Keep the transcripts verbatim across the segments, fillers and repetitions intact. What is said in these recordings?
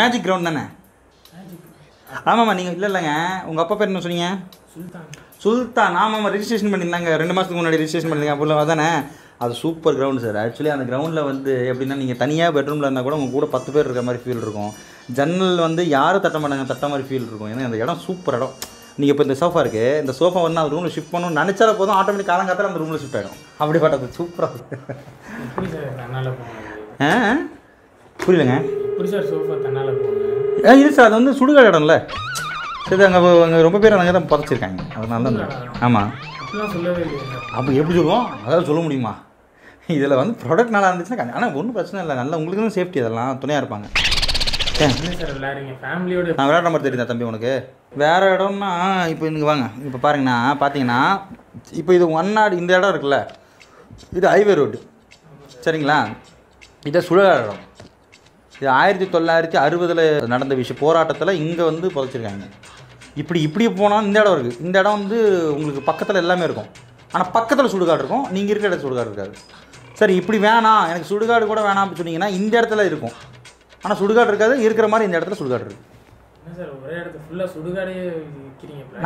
Magic ground தானே? ஆமாம்மா நீங்கள் இல்லை இல்லைங்க உங்கள் அப்பா பேர் என்ன சொன்னீங்க? சுல்தான். சுல்தான் ஆமாம்மா ரிஜிஸ்ட்ரேஷன் பண்ணியிருந்தாங்க ரெண்டு மாதத்துக்கு முன்னாடி ரிஜிஸ்ட்ரேஷன் பண்ணியிருந்தாங்க அப்போ அதானே அது சூப்பர் கிரவுண்ட் சார். ஆக்சுவலி அந்த கிரவுண்டில் வந்து எப்படின்னா நீங்கள் தனியாக பெட்ரூமில் இருந்தால் கூட உங்கள் கூட பத்து பேர் இருக்கிற மாதிரி ஃபீல் இருக்கும். ஜன்னல் வந்து யாரும் தட்ட மாட்டாங்க தட்ட மாதிரி ஃபீல் இருக்கும். ஏன்னா அந்த இடம் சூப்பர் இடம். நீங்கள் இப்போ இந்த சோஃபா இருக்குது இந்த சோஃபா வந்து அந்த ரூமில் ஷிஃப்ட் பண்ணணும்னு நினச்சால போதும் ஆட்டோமேட்டிக் காலங்காத்தால் அந்த ரூமில் ஷிஃப்ட் ஆகிடும். அப்படி பார்த்தது சூப்பராக ஆ புரியலங்க ஆ இது சார் அது வந்து சுடுகாடு இடம்ல சரி அங்கே அங்கே ரொம்ப பேர் அங்கே தான் புதைச்சிருக்காங்க அதனால தான். ஆமாம் அப்போ எப்படி சொல்லுவோம் அதாவது சொல்ல முடியுமா? இதில் வந்து ப்ராடக்ட் நல்லா இருந்துச்சுன்னா ஆனால் ஒன்றும் பிரச்சனை இல்லை நல்லா உங்களுக்கு தான் சேஃப்டி அதெல்லாம் துணையாக இருப்பாங்க. நான் வேற நம்பர் தெரியுதா தம்பி உனக்கு வேற இடம்னா இப்போ இங்கே வாங்க இப்போ பாருங்கண்ணா பார்த்தீங்கன்னா இப்போ இது ஒன் நாடு இந்த இடம் இருக்குல்ல இது ஹைவே ரோடு சரிங்களா இதை சுழல் இடம் இது ஆயிரத்தி தொள்ளாயிரத்தி அறுபதில் நடந்த விஷயம் போராட்டத்தில் இங்கே வந்து புதைச்சிருக்காங்க. இப்படி இப்படி போனால் இந்த இடம் இருக்குது இந்த இடம் வந்து உங்களுக்கு பக்கத்தில் எல்லாமே இருக்கும் ஆனால் பக்கத்தில் சுடுகாடு இருக்கும் நீங்கள் இருக்கிற இடத்துல சுடுகாடு இருக்காது. சரி இப்படி வேணாம் எனக்கு சுடுகாடு கூட வேணாம் அப்படின்னு சொன்னீங்கன்னா இந்த இடத்துல இருக்கும் ஆனால் சுடுகாடு இருக்காது இருக்கிற மாதிரி இந்த இடத்துல சுடுகாடு இருக்குது.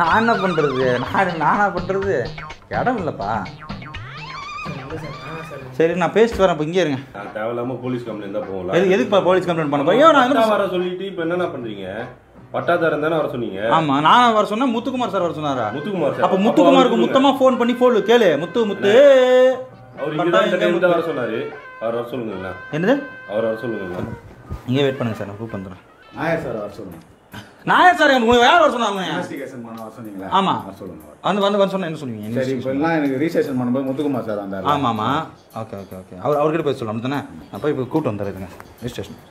நான் என்ன பண்ணுறது நான் நானா பண்ணுறது இடம் இல்லைப்பா. சரி நான் பேசிட்டு வரேன் இப்போ இங்கே இருங்க. நான் தேவையில்லாமல் போலீஸ் கம்ப்ளைண்ட் தான் போகலாம். எது எதுக்குப்பா போலீஸ் கம்ப்ளைண்ட் பண்ண போய் நான் வர சொல்லிட்டு இப்போ என்னென்ன பண்ணுறீங்க? பட்டாதாரம் தானே வர சொன்னீங்க? ஆமாம் நான் வர சொன்னேன் முத்துக்குமார் சார் வர சொன்னாரா? முத்துக்குமார் சார் அப்போ முத்துக்குமாருக்கு முத்தமாக ஃபோன் பண்ணி போடு கேளு முத்து முத்து அவர் இங்கே வர சொன்னார் அவர் வர சொல்லுங்கண்ணா. என்னது அவர் வர சொல்லுங்கண்ணா இங்கே வெயிட் பண்ணுங்க சார் நான் கூப்பிட்டு வந்துடுறேன். நாயர் சார் வர சொல்லுங்க. நாயர் சார் உங்களுக்கு யார் வர சொன்னாங்க? இன்வெஸ்டிகேஷன் பண்ண வர சொன்னீங்களா? ஆமாம் வர சொல்லுங்க. அந்த வந்து வர சொன்னால் என்ன சொல்லுவீங்க? சரி இப்போ எல்லாம் எனக்கு ரிஜிஸ்ட்ரேஷன் பண்ணும்போது முத்துக்குமார் சார் வந்தார். ஆமாம் ஆமாம் ஓகே ஓகே ஓகே அவர் அவர்கிட்ட போய் சொல்லணும் தானே அப்போ இப்போ கூப்பிட்டு வந்துடுறேங்க ரிஜிஸ்ட்ரேஷன்.